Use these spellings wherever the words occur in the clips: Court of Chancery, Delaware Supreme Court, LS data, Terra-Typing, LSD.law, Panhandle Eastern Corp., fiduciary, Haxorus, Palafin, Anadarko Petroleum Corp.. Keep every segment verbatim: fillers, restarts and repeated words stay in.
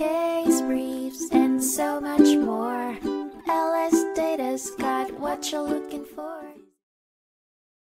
case briefs, and so much more. L S Data's got what you're looking for.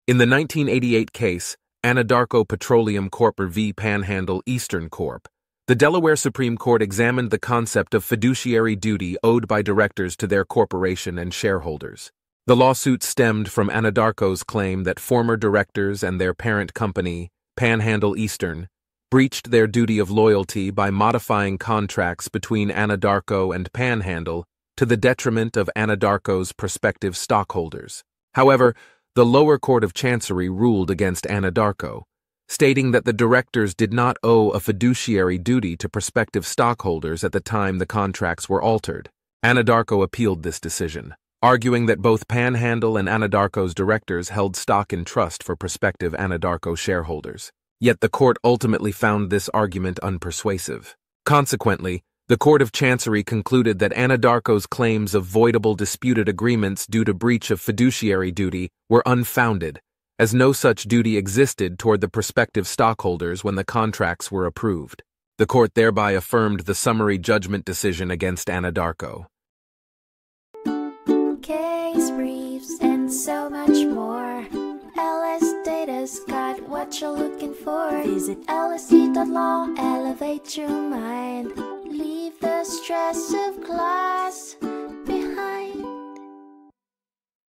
In the nineteen eighty-eight case, Anadarko Petroleum Corp v. Panhandle Eastern Corp, the Delaware Supreme Court examined the concept of fiduciary duty owed by directors to their corporation and shareholders. The lawsuit stemmed from Anadarko's claim that former directors and their parent company, Panhandle Eastern, breached their duty of loyalty by modifying contracts between Anadarko and Panhandle to the detriment of Anadarko's prospective stockholders. However, the lower Court of Chancery ruled against Anadarko, stating that the directors did not owe a fiduciary duty to prospective stockholders at the time the contracts were altered. Anadarko appealed this decision, arguing that both Panhandle and Anadarko's directors held stock in trust for prospective Anadarko shareholders. Yet the court ultimately found this argument unpersuasive. Consequently, the Court of Chancery concluded that Anadarko's claims of voidable disputed agreements due to breach of fiduciary duty were unfounded, as no such duty existed toward the prospective stockholders when the contracts were approved. The court thereby affirmed the summary judgment decision against Anadarko. Case briefs and so much more. L S Data's got what you're looking for. Visit L S D dot law, elevate your mind. Leave the stress of class.